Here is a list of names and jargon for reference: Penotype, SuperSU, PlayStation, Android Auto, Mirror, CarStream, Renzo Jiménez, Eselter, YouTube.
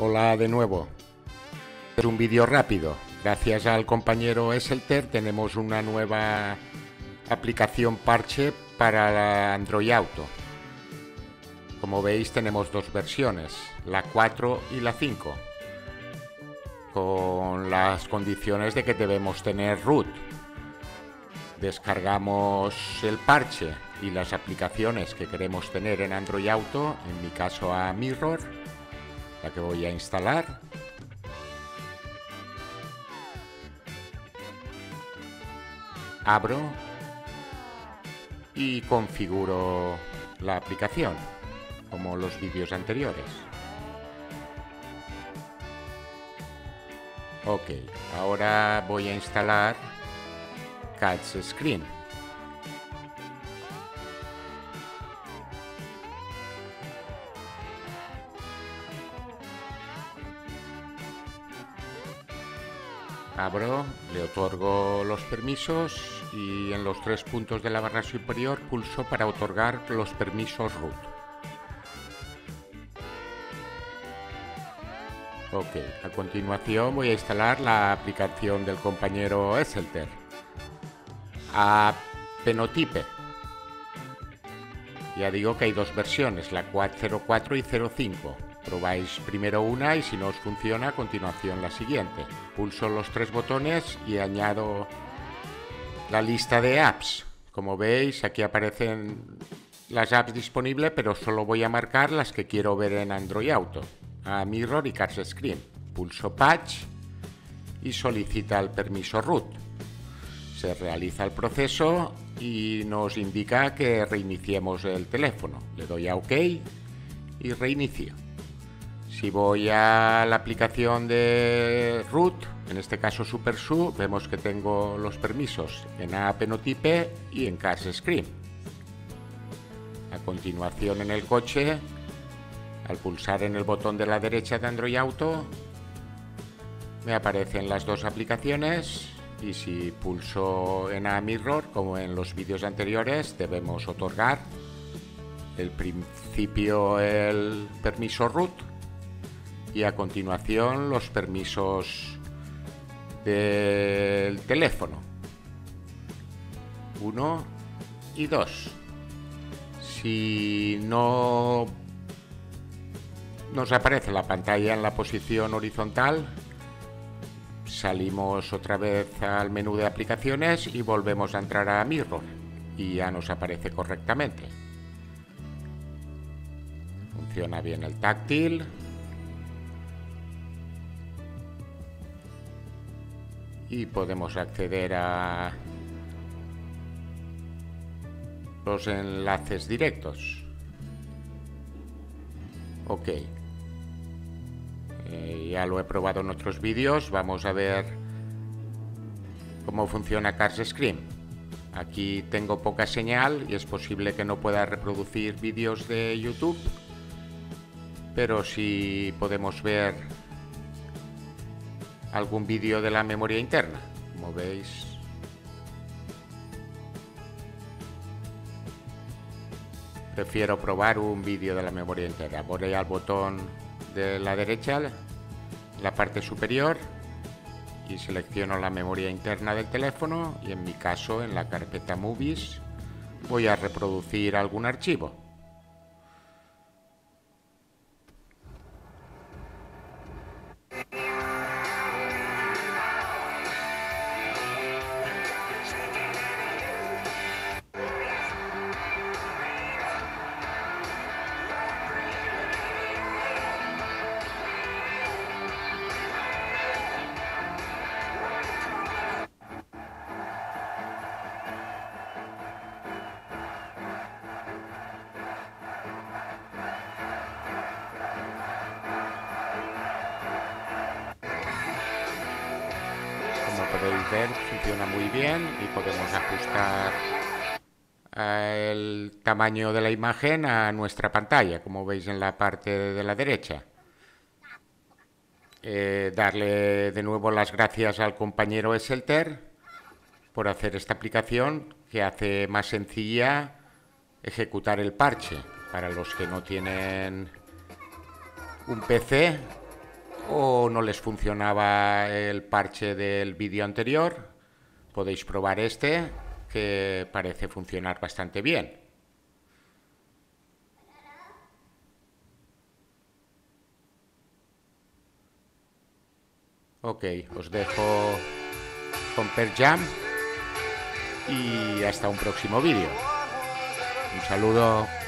Hola de nuevo. Es un vídeo rápido. Gracias al compañero Eselter tenemos una nueva aplicación parche para Android Auto. Como veis tenemos dos versiones, la 4 y la 5, con las condiciones de que debemos tener root. Descargamos el parche y las aplicaciones que queremos tener en Android Auto, en mi caso a Mirror, la que voy a instalar. Abro y configuro la aplicación, como los vídeos anteriores. Ok, ahora voy a instalar CarStream. Abro, le otorgo los permisos y en los tres puntos de la barra superior pulso para otorgar los permisos root. Ok, a continuación voy a instalar la aplicación del compañero Eselter, a Penotype. Ya digo que hay dos versiones, la 04 y 05. Probáis primero una y si no os funciona, a continuación la siguiente. Pulso los tres botones y añado la lista de apps. Como veis, aquí aparecen las apps disponibles, pero solo voy a marcar las que quiero ver en Android Auto, a Mirror y CarStream. Pulso Patch y solicita el permiso root. Se realiza el proceso y nos indica que reiniciemos el teléfono. Le doy a OK y reinicio. Si voy a la aplicación de root, en este caso SuperSU, vemos que tengo los permisos en Penotype y en CarStream. A continuación en el coche, al pulsar en el botón de la derecha de Android Auto, me aparecen las dos aplicaciones. Y si pulso en Mirror, como en los vídeos anteriores, debemos otorgar al principio el permiso root y a continuación los permisos del teléfono 1 y 2. Si no nos aparece la pantalla en la posición horizontal, salimos otra vez al menú de aplicaciones y volvemos a entrar a Mirror y ya nos aparece correctamente. Funciona bien el táctil. Y podemos acceder a los enlaces directos. Ok. Ya lo he probado en otros vídeos. Vamos a ver cómo funciona CarStream. Aquí tengo poca señal y es posible que no pueda reproducir vídeos de YouTube, pero sí podemos ver algún vídeo de la memoria interna, como veis. Prefiero probar un vídeo de la memoria interna. Voy al botón de la derecha, la parte superior, y selecciono la memoria interna del teléfono y en mi caso en la carpeta Movies voy a reproducir algún archivo. Podéis ver, funciona muy bien y podemos ajustar el tamaño de la imagen a nuestra pantalla, como veis en la parte de la derecha. Darle de nuevo las gracias al compañero Eselter por hacer esta aplicación que hace más sencilla ejecutar el parche para los que no tienen un PC. o no les funcionaba el parche del vídeo anterior, podéis probar este, que parece funcionar bastante bien. Ok, os dejo con Per Jam y hasta un próximo vídeo. Un saludo.